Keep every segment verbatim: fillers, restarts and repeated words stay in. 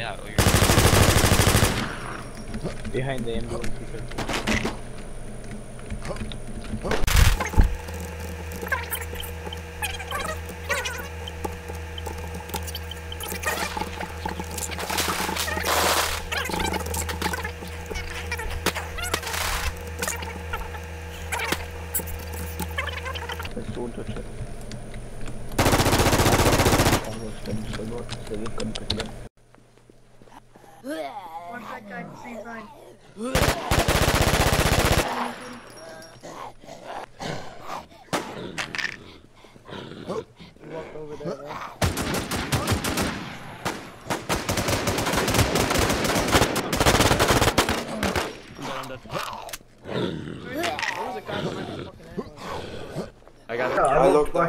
Yeah, oh, you're behind the ambulance.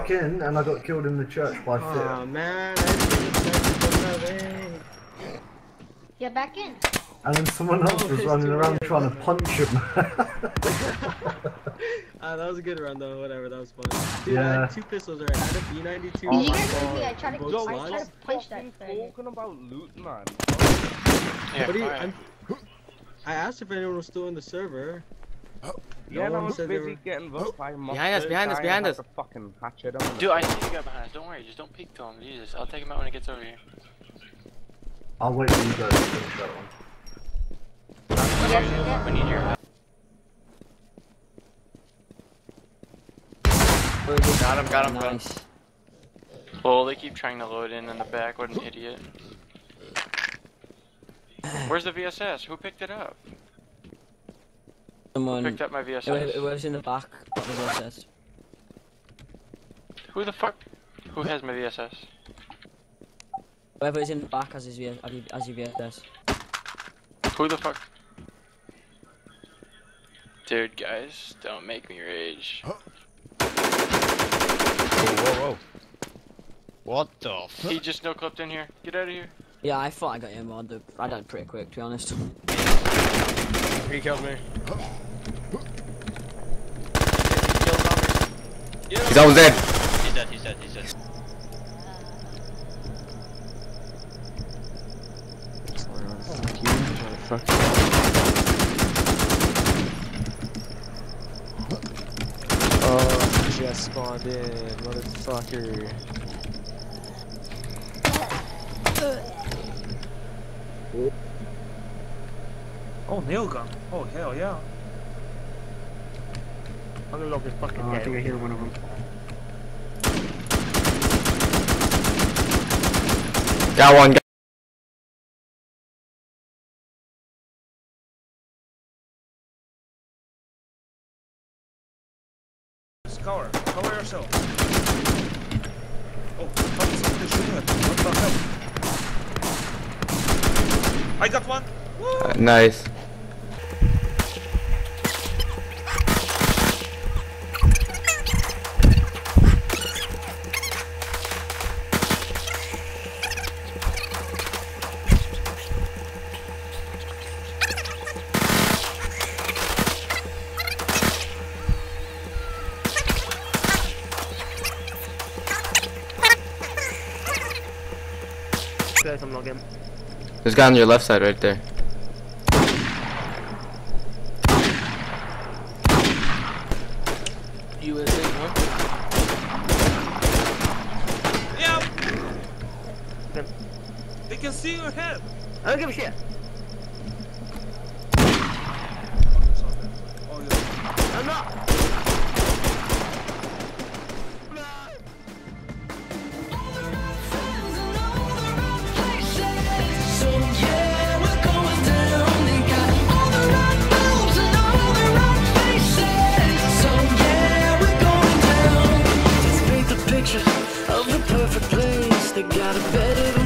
In and I got killed in the church by oh, fear. Oh man, you're back in. And then someone else oh, was running around good. trying to punch him. uh, that was a good run though, whatever, that was fun. Dude, yeah. I had two pistols right, I had a B ninety-two. Did oh, you guys see I tried to, I tried to punch that thing? Talking about loot, man. Yeah, what do you, I'm, I asked if anyone was still in the server. No yeah, no, I'm busy getting voted by monsters. Behind us, behind us, behind us. Fucking hatchet. Dude, I see you guys behind us. Don't worry, just don't peek to him. Jesus, I'll take him out when he gets over here. I'll wait for you guys to finish that one. We need your help. Got him, got him, got him. Oh, they keep trying to load in in the back. What an idiot. Where's the V S S? Who picked it up? Someone picked up my V S S. It was, it was in the back of the V S S. Who the fuck? Who has my V S S? Whoever is in the back has his V S S. Who the fuck? Dude, guys, don't make me rage. Whoa, whoa, whoa. What the fuck? He just no clipped in here. Get out of here. Yeah, I thought I got him on the. I died pretty quick, to be honest. He killed me. He's almost dead. He's dead, he's dead, he's dead. Oh, he just spawned in, motherfucker. Oh. Oh, nail gun. Oh, hell yeah. I'm gonna lock this fucking oh, I think I hear one of them. Got one. Got Cover. Cover yourself. Oh, fuck. I got one. Uh, nice. There's a guy on your left side right there. U S A, huh? Yeah. They can see your head. I don't give a shit. I'm not. Got a better